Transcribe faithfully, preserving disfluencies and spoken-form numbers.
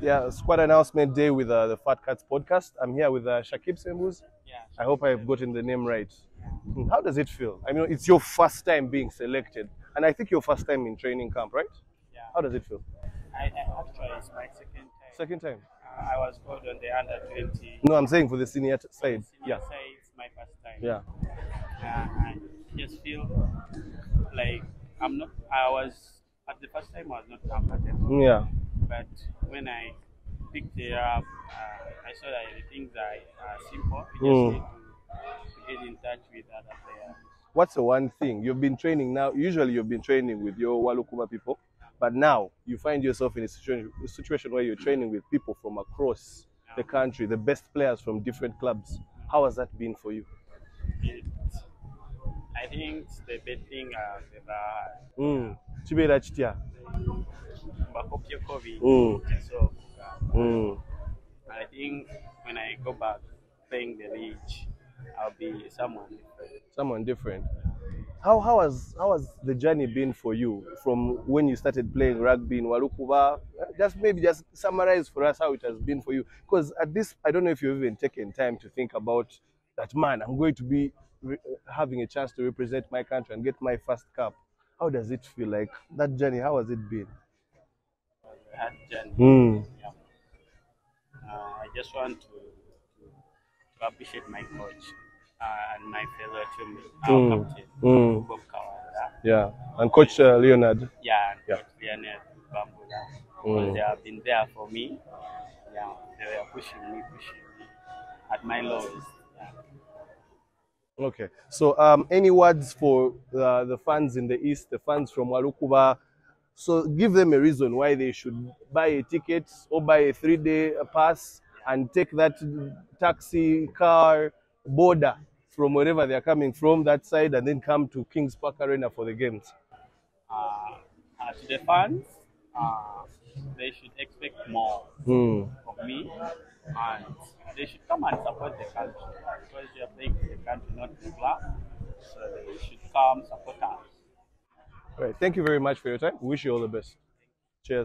Yeah, squad announcement day with uh, the Fat Cats Podcast. I'm here with uh, Shakim Ssembusi. Yeah, I hope I've gotten the name right. Yeah. How does it feel? I mean, it's your first time being selected, and I think your first time in training camp, right? Yeah. How does it feel? I, I actually, it's my second time. Second time? Uh, I was called on the under twenty. No, I'm saying for the senior side. Senior yeah. side, it's my first time. Yeah. Uh, I just feel like I'm not, I was, at the first time I was not comfortable. Yeah. But when I picked it up, uh, I saw that the things are uh, simple. We just mm. need to, to get in touch with other players. What's the one thing you've been training now? Usually you've been training with your Walukuba people, but now you find yourself in a situation, a situation where you're training with people from across yeah. the country, the best players from different clubs. How has that been for you? It, I think it's the best thing I've ever had. Mm. Yeah. Mm. So, uh, mm. I think when I go back playing the league, I'll be someone different. Someone different. How how has how has the journey been for you from when you started playing rugby in Walukuba? Just maybe just summarize for us how it has been for you. Because at this, I don't know if you've even taken time to think about that. Man, I'm going to be re having a chance to represent my country and get my first cup. How does it feel like that journey? How has it been? That journey, mm. yeah. uh, I just want to, to appreciate my coach uh, and my fellow teammate, our mm. captain, mm. Bob Kawala. Yeah, and Coach uh, Leonard. Yeah, and yeah. Coach Leonard Bambuza. Mm. They have been there for me. Yeah, they were pushing me, pushing me at my lowest. Yeah. Okay, so um, any words for uh, the fans in the East, the fans from Walukuba? So give them a reason why they should buy a ticket or buy a three-day pass and take that taxi, car, border from wherever they are coming from, that side, and then come to Kings Park Arena for the games. Uh, uh, to the fans, uh, they should expect more mm. of me. And they should come and support the country because you are playing for the country, not the club. So they should come support us. All right. Thank you very much for your time. Wish you all the best. Cheers.